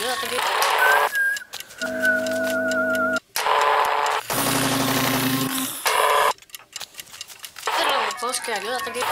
เลือกกันดิก็ลงโพสแกเลือกกันดิ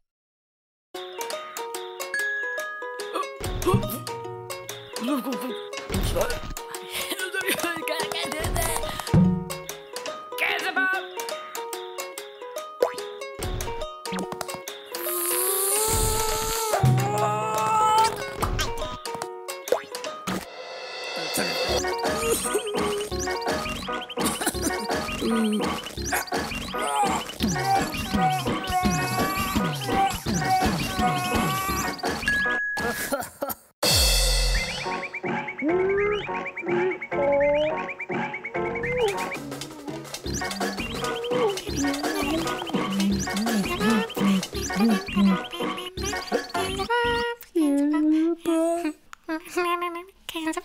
Up.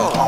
Oh,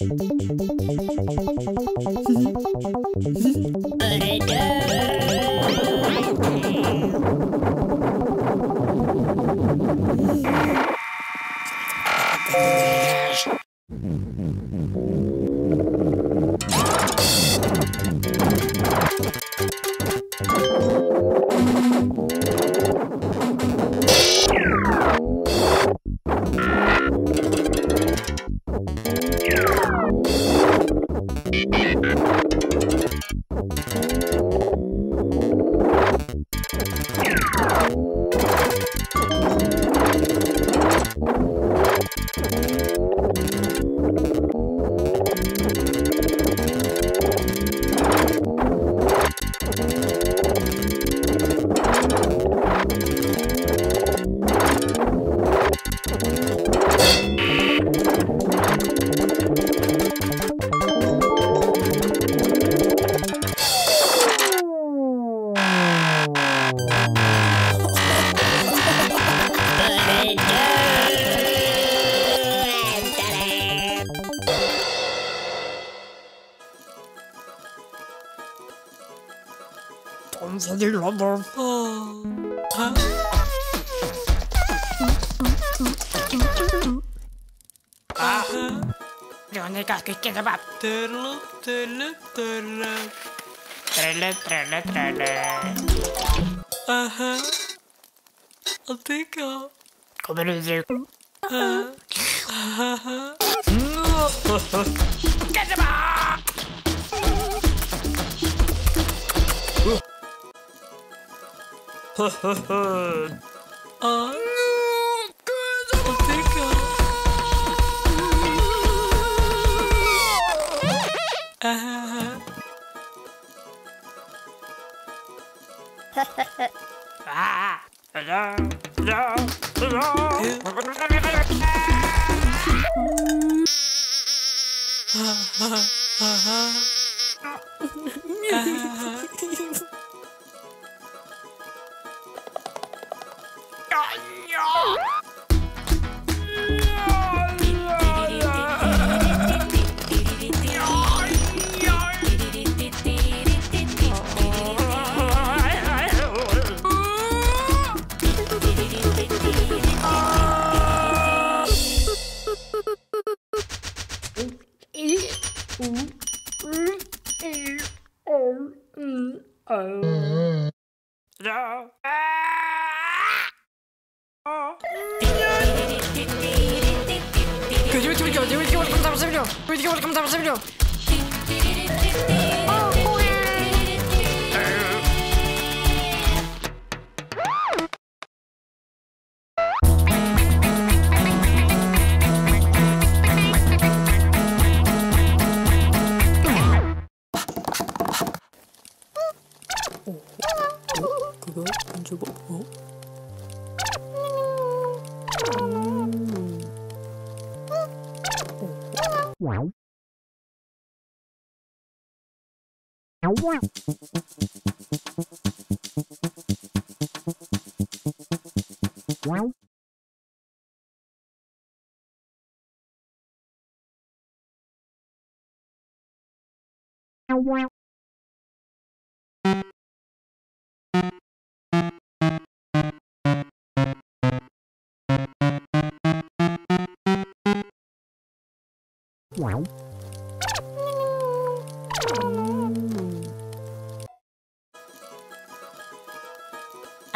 Wow.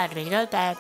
I really love that.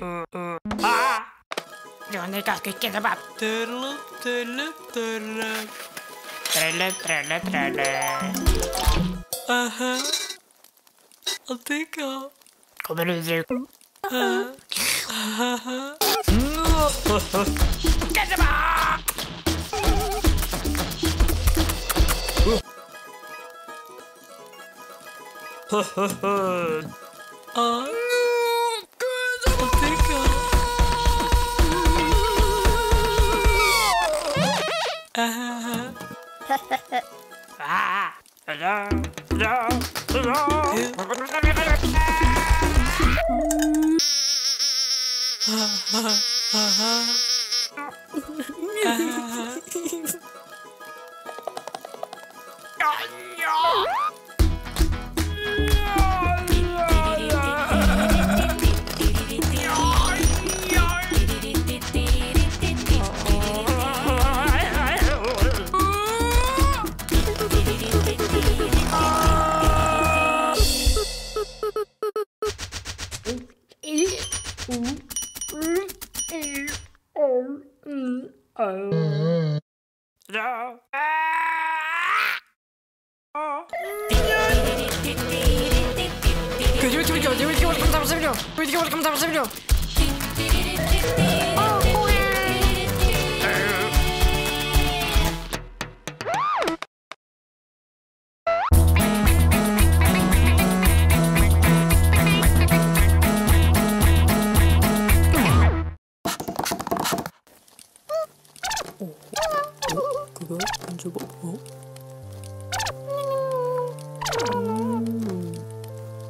Johnny got to get about turtle, turtle, turtle, turtle, turtle, turtle. I think I'll come in there. Get them up! Here we go.